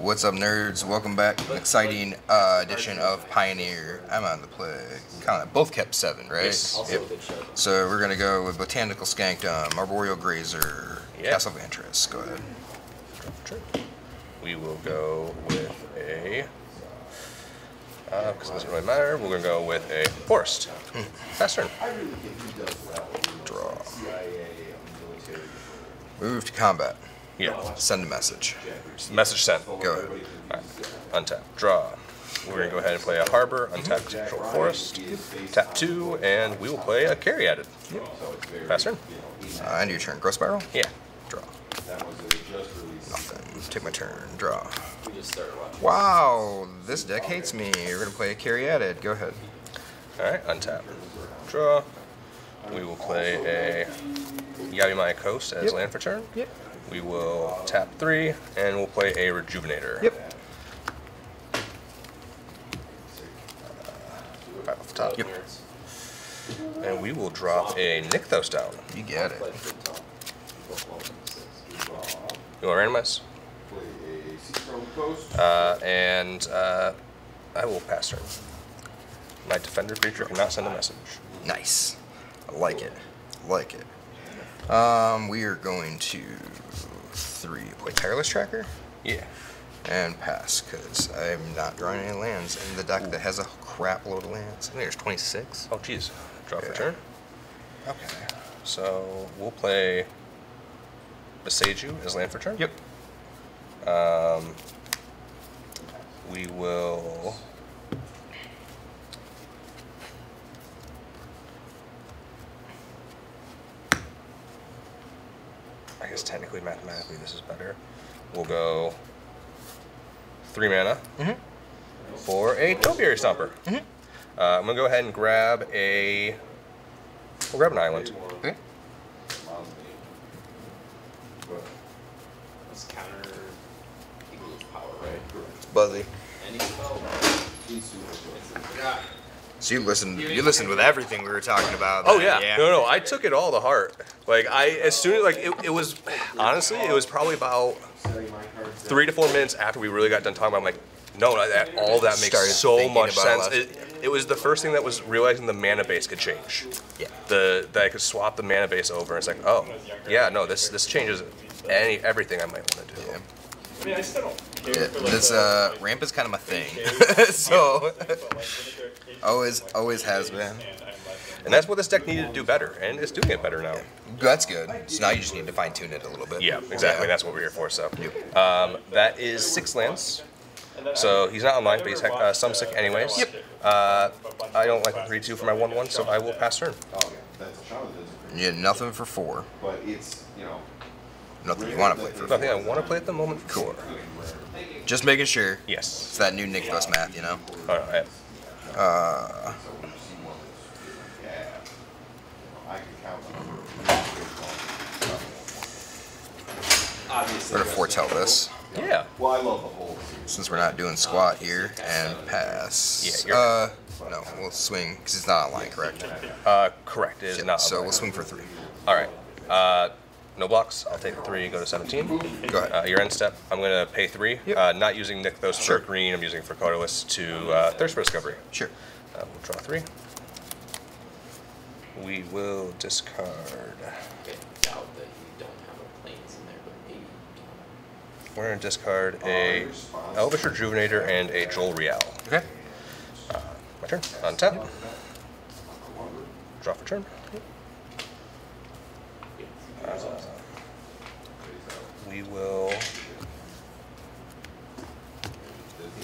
What's up, nerds? Welcome back. An exciting edition of Pioneer. I'm on the play. Both kept 7, right? Yes. Yep. So we're going to go with Botanical Skank, Arboreal Grazer, Castle Ventress. Go ahead. We will go with a... because it doesn't really matter, we're going to go with a Forest. Fast turn. Draw. Move to combat. Yeah. Send a message. Message sent. Go ahead. All right. Untap. Draw. We're going to go ahead and play a Harbor, untap Control Forest, tap 2, and we will play a Carry Added. Yep. Fast turn. End your turn. Growth Spiral? Yeah. Draw. Nothing. Take my turn. Draw. Wow, this deck hates me. We're going to play a Carry Added. Go ahead. Alright, untap. Draw. We will play a Yavimaya Coast as land for turn. Yep. We will tap 3, and we'll play a Rejuvenator. Yep. Right off the top. Yep. And we will drop a Nykthos down. You get it. You want to randomize? I will pass turn. My defender creature cannot send a message. Nice. I like it. I like it. We are going to play Tireless Tracker. Yeah. And pass, because I'm not drawing any lands in the deck that has a crap load of lands. I think there's 26. Oh, jeez. Draw for turn. Okay. So we'll play Beseju as land for turn. Yep. We will... I guess technically, mathematically, this is better. We'll go 3 mana for a Topiary Stomper. I'm going to go ahead and grab a... We'll grab an island. Okay. It's counter equals power, right? It's buzzy. So you listened with everything we were talking about. Oh yeah. No, I took it all to heart. Like it was honestly, it was probably about 3 to 4 minutes after we really got done talking about. I'm like, no, that, all that makes so much sense. It was the first thing that was realizing the mana base could change. Yeah. That I could swap the mana base over. And it's like, oh, yeah, no, this changes everything I might want to do. Yeah. This ramp is kind of my thing, so always has been. And that's what this deck needed to do better, and it's doing it better now. That's good. So now you just need to fine tune it a little bit. Yeah, exactly. That's what we're here for. So that is 6 lands. So he's not online, but he's some sick anyways. Yep. I don't like the 3/2 for my 1/1, so I will pass turn. Yeah, nothing for 4. But it's nothing you want to play for 4. Nothing I want to play at the moment for 4. Just making sure. Yes. It's that new Nykthos math, you know? All right. We're going to foretell this. Yeah. Well, I love the whole. Since we're not doing squat here, and pass. Yeah, no, we'll swing, because it's not online, correct? Correct, it is not online. So we'll swing for 3. All right. No blocks. I'll take the 3 and go to 17. Go ahead. Your end step. I'm going to pay 3. Yep. Not using Nykthos for green. I'm using Farkhelis to Thirst for Discovery. Sure. We'll draw 3. We will discard. I doubt that you don't have a planes in there, but maybe you do. We're going to discard a Elvish Rejuvenator and a Joel Real. Okay. My turn. Untap. Yep. Draw for turn. Yep. We will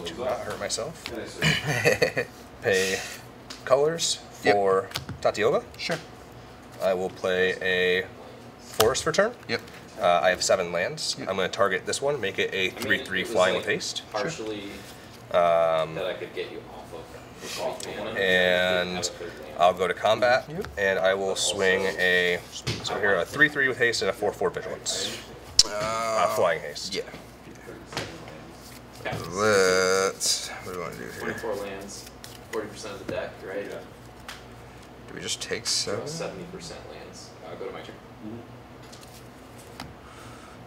do not hurt myself. Pay colors for Tatiova. Sure. I will play a forest return. Yep. I have 7 lands. Yep. I'm going to target this one, make it a 3/3 flying with haste. Partially. Sure. That I could get you off of. And I'll go to combat, and I will swing a a 3/3 with haste and a 4/4 vigilance. Flying haste. Yeah. Let's. What do we want to do here? 24 lands, 40% of the deck, right? Yeah. Do we just take 7? 70% lands. Go to my turn.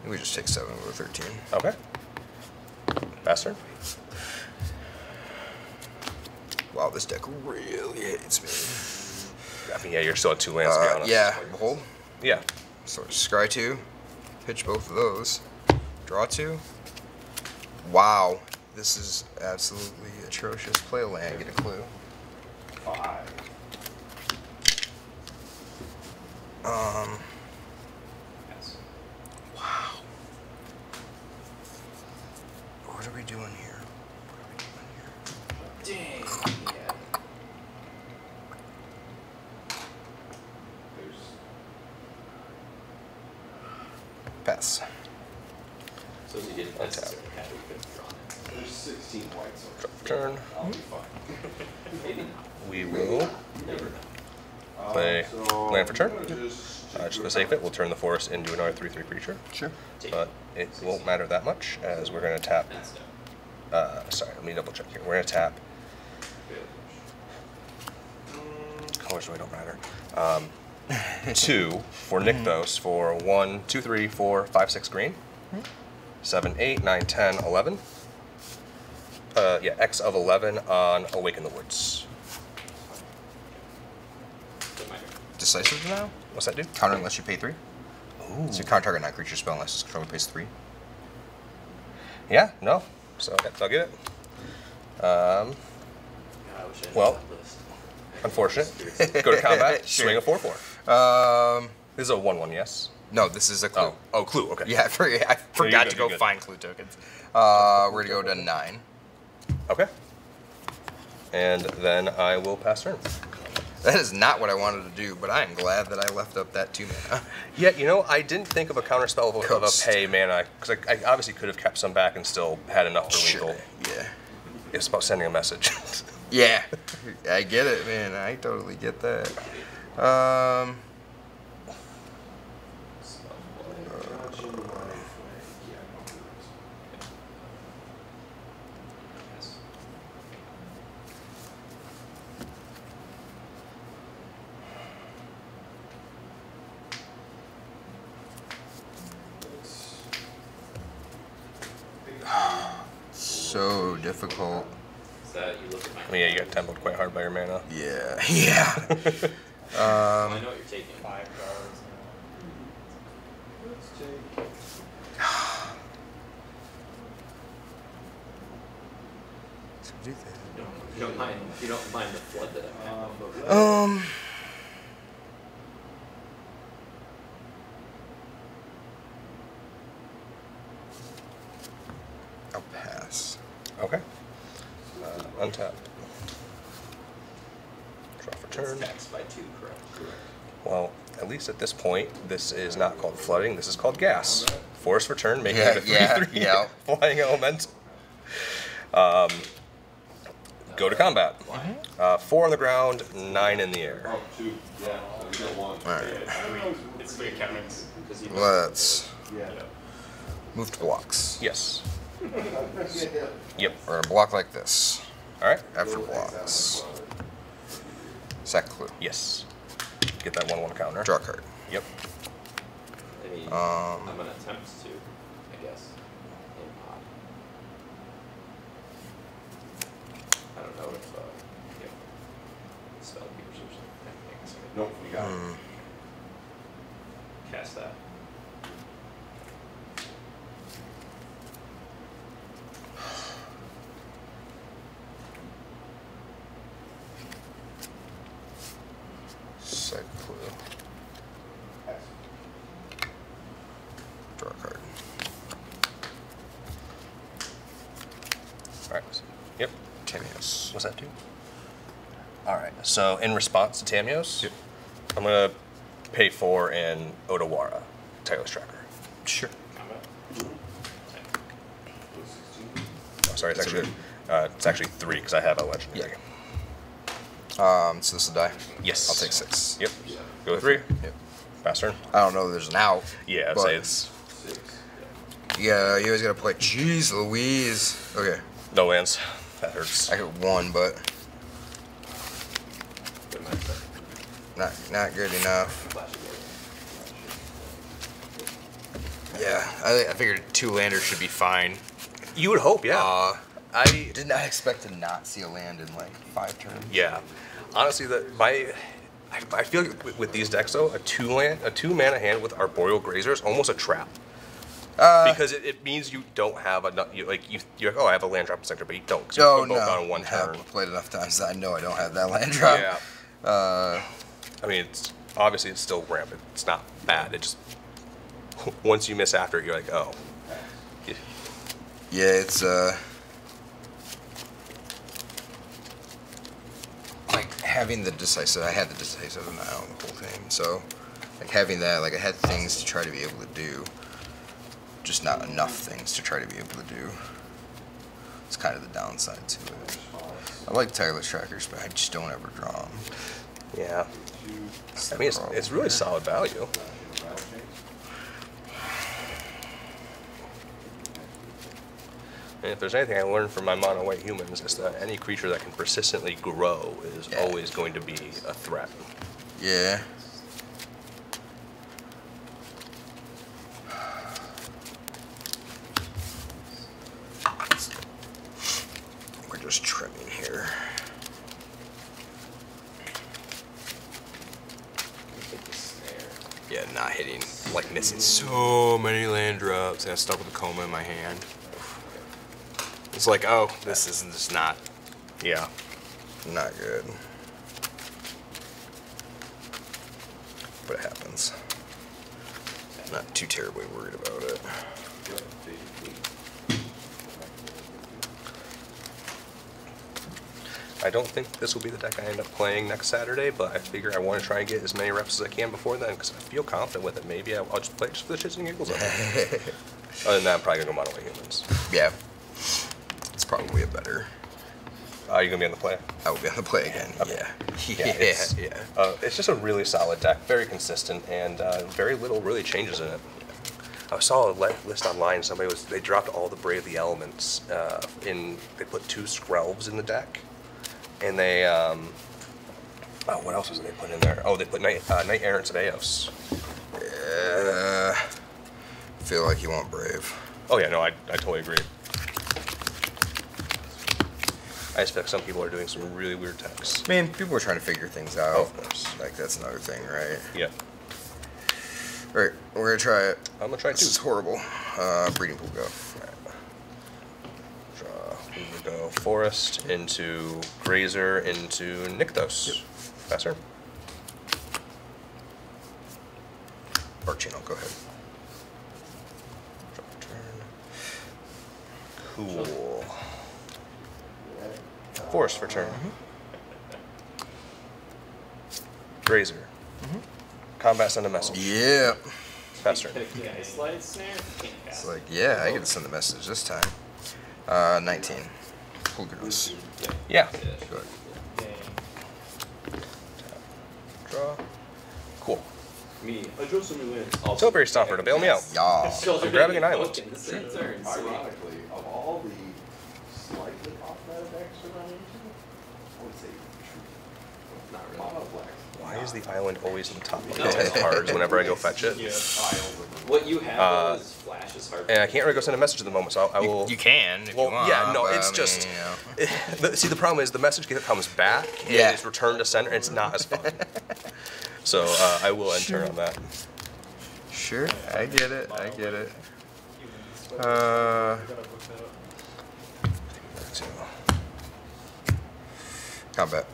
We just take 7 over 13. Okay. faster. Wow, this deck really hates me. I mean, yeah, you're still at 2 lands, to be honest. Yeah, Behold. Yeah. So scry 2, pitch both of those, draw 2. Wow, this is absolutely atrocious. Play a land, get a clue. 5. Wow. What are we doing here? Dang. Yeah. Pass. So you did pass. There's 16 whites. Turn. I'll be fine. We will. Never know. Play land for turn. Just to save it, we'll turn the forest into an R3/3 creature. Sure. But it won't matter that much, as we're going to tap. Sorry, let me double check here. We're going to tap. Colors really don't matter. 2 for Nykthos for 1, 2, 3, 4, 5, 6 green. 7, 8, 9, 10, 11. Yeah, X of 11 on Awaken the Woods. Decisive now? What's that do? Counter unless you pay 3. Ooh. So you counter target 9 creature spell unless its controller pays 3. Yeah, no. So I'll get it. Well, unfortunate. Go to combat. Sure. Swing a 4/4. This is a 1/1, yes. No, this is a clue. Oh, clue. Okay. Yeah, I forgot to go find clue tokens. We're gonna go to 9. Okay. And then I will pass turn. That is not what I wanted to do, but I am glad that I left up that 2 mana. Yeah, you know, I didn't think of a counterspell of a pay mana, because I obviously could have kept some back and still had enough for lethal. Yeah. It's about sending a message. Yeah. I get it, man. I totally get that. So difficult. I mean, yeah, you got templed quite hard by your mana. Yeah. Yeah. I know what you're taking. 5 cards. Let's take. You don't mind the flood that I have. I'll pass. Okay. Untap. Draw for turn. Taxed by 2, correct? Well, at least at this point, this is not called flooding. This is called gas. Force for turn, making it a 3/3 flying elemental. Go to combat. 4 on the ground, 9 in the air. All right. Let's move to blocks. Yes. Yep. We're going to block like this. All right. After blocks. Sack clue. Yes. Get that 1/1 counter. Draw a card. Yep. I'm going to attempt to, I guess. I don't know if spell keepers or something. Nope, we got it. Cast that. What's that do? All right. So in response to Tamios, yep. I'm gonna pay 4 in Odawara, Tireless Tracker. Sure. Oh, sorry, it's actually it's actually 3 because I have a legendary. Yeah. So this will die. Yes. I'll take 6. Yep. Go with 3. Yep. Fast turn. I don't know if there's an out. Yeah, I'd say it's 6. Yeah, you always gotta play. Jeez Louise. Okay. No lands. That hurts. I got 1, but not good enough. Yeah, I figured 2 landers should be fine. You would hope, yeah. I did not expect to not see a land in like 5 turns. Yeah, honestly, I feel like with these decks though, a two mana hand with Arboreal Grazer is almost a trap. Because it means you don't have enough. You're like, oh, I have a land drop in sector, but you don't. Cause you're both on one turn. I've played enough times that I know I don't have that land drop. Yeah. I mean, it's still rampant. It's not bad. It just once you miss after it, you're like, oh. Yeah, it's like having the decisive. I had the decisive and I own the whole thing. So like having that, like I had things to try to be able to do. Just not enough things to try to be able to do. It's kind of the downside to it. I like Tireless Trackers, but I just don't ever draw them. Yeah. That's I mean, it's really solid value. And if there's anything I learned from my mono white humans, it's that any creature that can persistently grow is always going to be a threat. Yeah. Just trimming here. Yeah, not hitting, like missing so many land drops. And I stuck with a Koma in my hand. It's like, oh, this isn't just not. Yeah, not good. But it happens. Not too terribly worried about it. I don't think this will be the deck I end up playing next Saturday, but I figure I want to try and get as many reps as I can before then because I feel confident with it. Maybe I'll just play just for the shits and giggles. Other than that, I'm probably going to go mono white humans. Yeah. It's probably a better. Are you going to be on the play? I will be on the play again. Okay. Yeah. It's just a really solid deck, very consistent, and very little really changes in it. I saw a list online. Somebody was, they dropped all the Brave the Elements. They put 2 Skrelves in the deck. And they, oh, what else was they put in there? Oh, they put Knight Errants of Aos. Yeah. I feel like you want Brave. Oh, yeah, no, I totally agree. I expect some people are doing some really weird decks. I mean, people are trying to figure things out. Oh, of course. Like, that's another thing, right? Yeah. All right, we're going to try it. I'm going to try it, too. This is horrible. Breeding Pool, go. All right. We would go Forest into Grazer into Nykthos. Yep. Faster. Archino, go ahead. Drop turn. Cool. Forest for turn. Mm-hmm. Grazer. Mm-hmm. Combat send a message. Yeah. Faster. It's like, yeah, I get to send the message this time. 19. Pulgaros. Yeah. Good. Draw. Cool. Topiary Stomper to bail me out. Yeah. I'm grabbing an island. Ironically, of all the slightly off-meta decks that I'm into, I would say not really. Why is the island always in the top of the 10 cards whenever I go fetch it? Yeah. What you have is Flash is hard. And I can't really go send a message at the moment, so I will... You can, if you want. Yeah, no, it's just... You know. See, the problem is the message comes back, and it's returned to sender, and it's not as fun. So I will end turn on that. Sure, I get it, I get it. Combat.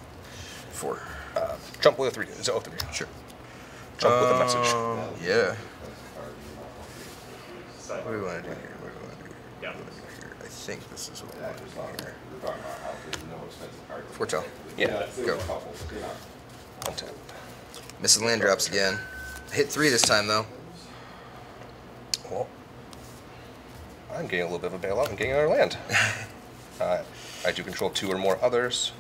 4. Jump with a 3. It's 03. Sure. Jump with a message. Yeah. What do we want to do here? What do we want to do here? Yeah. What do we want to do here? I think this is what we want to do here. Foretell. Yeah. Go. Untap. Missing land drops again. Hit 3 this time, though. Well, I'm getting a little bit of a bailout. I'm getting another land. I do control 2 or more others.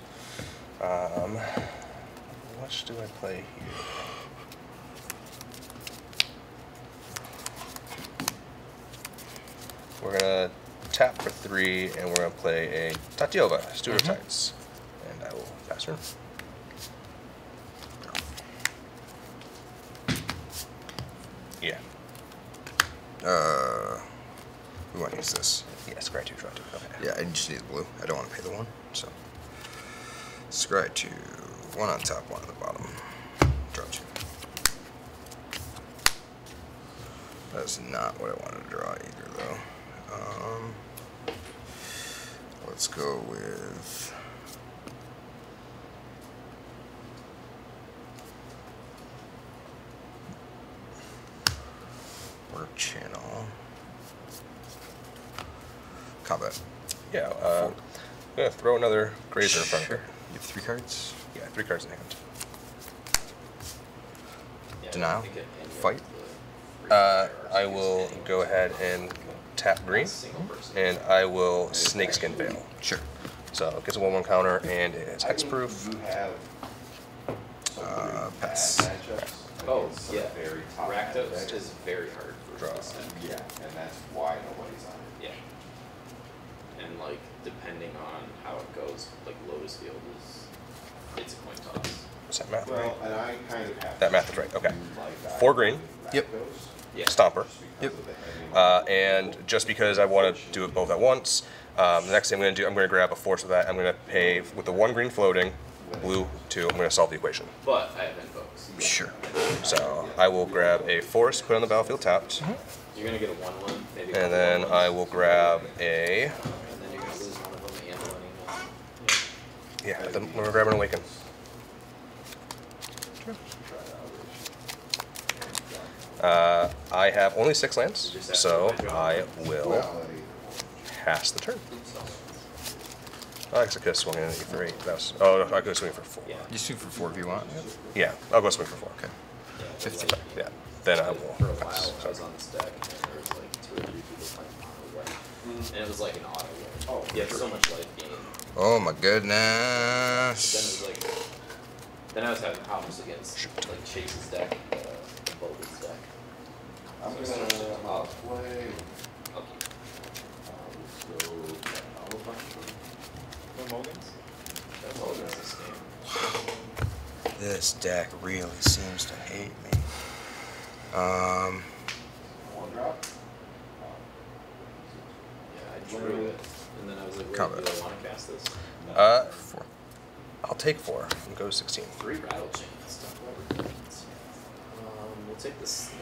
What do I play here? We're gonna tap for 3, and we're gonna play a Tatiova, Steward of Titans, and I will pass her. Yeah. We want to use this. Yeah, Scry 2, draw 2. Okay. Yeah, I just need the blue. I don't want to pay the 1, so. Scry 2, 1 on top, 1 on the bottom. Draw 2. That's not what I wanted to draw either, though. Let's go with... Work channel. Combat. Yeah, I'm going to throw another Grazer in front of her. You have 3 cards? Yeah, 3 cards in hand. Yeah, denial. Fight. I will go ahead and tap green, and I will Snakeskin Bail. Sure. So it gets a 1/1 counter, and it's hexproof. Pass. Oh, yeah. Rakdos is very hard for draw. Yeah, and that's why nobody's on it. Yeah. And, like, depending on how it goes, like, Lotus Field is, it's a coin toss. Is that math right? And I kind of have that math is right, okay. 4 green. Yep. Stomper. Yep. And just because I want to do it both at once, the next thing I'm going to do, I'm going to grab a force of that. I'm going to pay with the 1 green floating, blue 2. I'm going to solve the equation. But I have invokes. Sure. So I will grab a force, put it on the battlefield tapped. Mm-hmm. You're going to get a 1/1. Maybe and then I will grab a. And then you're going to lose 1 of them and 1/1. Yeah. Yeah. Then we're grabbing an Awaken. Sure. I have only 6 lands, so I will pass the turn. I actually could have swung in for 8. That was, oh, no, I could have swung for 4. You swing for 4 if you want. Yeah, I'll go swing for 4. Okay. 15. Yeah, then I will pass. I was on this deck, and there was like 2 or 3 people playing mono white. And it was like an auto win. Oh, yeah, so much life gain. Oh my goodness. Then it was like, then I was having problems against like Chase's deck, Bolden's deck. I'm going to play. Let's go. No Mulligans? No Mulligans this game. This deck really seems to hate me. 1 drop? Yeah, I drew it. And then I was like, wait, do I want to cast this? No. 4. I'll take 4 and go 16. 3 rattle chain stuff. We'll take the snare.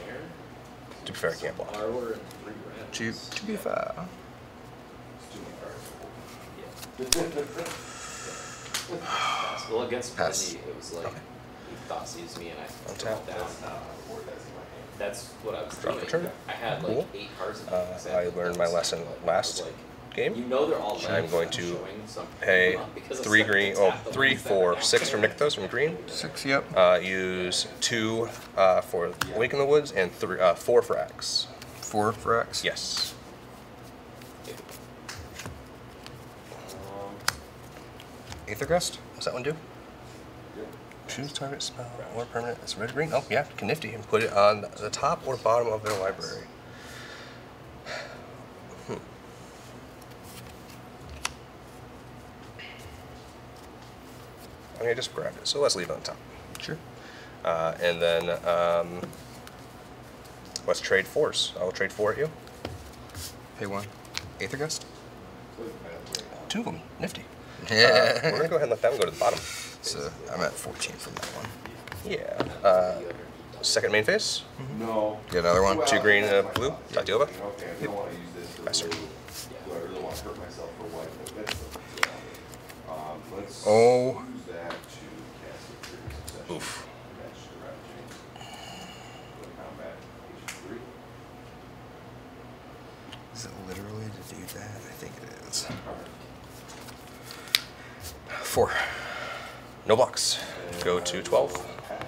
To be fair, I can't block. To be fair. Well, against Penny, it was like, Nykthos used me and I threw it down. That's what I was doing. I had like 8 cards. I learned my lesson last game. You know they're all I'm going to pay 3 green, oh, 3, 4, 6 from Nykthos from green. 6, yep. Use 2 for Awaken the Woods and 4 for Axe. 4 for Axe? Yes. Aethergust? What's that one do? Choose target spell or permanent. It's red or green. Oh, yeah, can nifty and put it on the top or bottom of their library. I mean, I just grabbed it, so let's leave it on top. Sure. And then let's trade force. I'll trade 4 at you. Pay 1. Aethergust? 2 of them. Nifty. Yeah. We're going to go ahead and let that one go to the bottom. So I'm at 14 from that one. Yeah. Second main phase. Mm-hmm. No. Get another one. 2 green and a blue. Tatiova. Nice turn. I really want to hurt myself for one. Oh. Oof. Is it literally to do that? I think it is. 4. No blocks. Go to 12.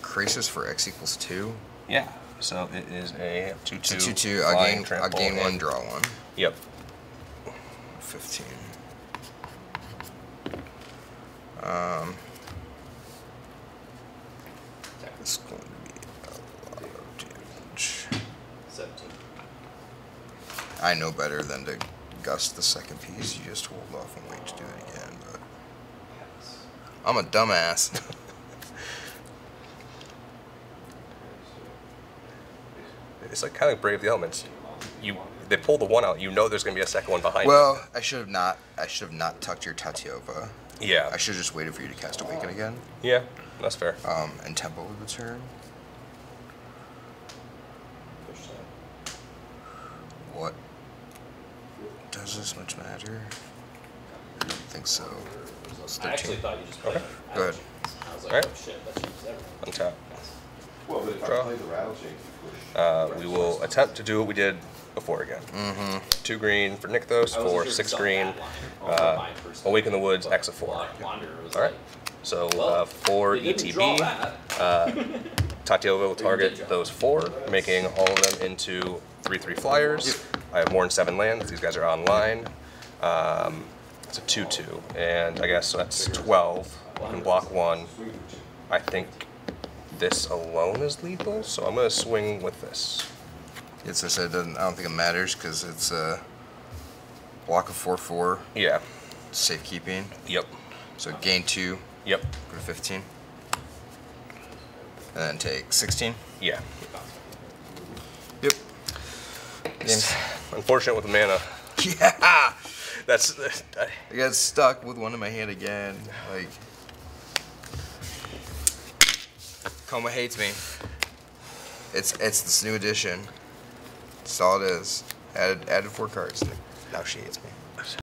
Crasis for X = 2. Yeah. So it is a 2/2. 2/2. I gain 1, draw 1. Yep. 15. That's going to be a lot of damage. 17. I know better than to gust the second piece. You just hold off and wait to do it again. But I'm a dumbass. It's like kind of Brave the Elements. You they pull the one out, you know there's going to be a second one behind. Well, I should have not tucked your Tatiova. Yeah. I should have just waited for you to cast Awaken again. Yeah, that's fair. And Temple of the Return. What? Does this much matter? I don't think so. I actually thought you just played. Okay. Go ahead. I was like, all right. Oh shit, that changes everything. On top. Well, but if I play the rattle change, we will attempt to do what we did before again. Mm-hmm. 2 green for Nykthos, for 6 green. Awaken the Woods, X of 4. All right. So for ETB, Tatiova will target those 4, making all of them into 3/3 flyers. I have more than 7 lands. These guys are online. It's a 2/2, and I guess that's 12. You can block 1. I think this alone is lethal, so I'm gonna swing with this. Yes, I said I don't think it matters because it's a block of 4/4. Yeah. Safekeeping. Yep. So gain 2. Yep. Go to 15. And then take 16. Yeah. Yep. Game's unfortunate with the mana. Yeah. I got stuck with one in my hand again. Like. Koma hates me. It's this new edition. That's all it is. Added 4 cards. Now she hates me.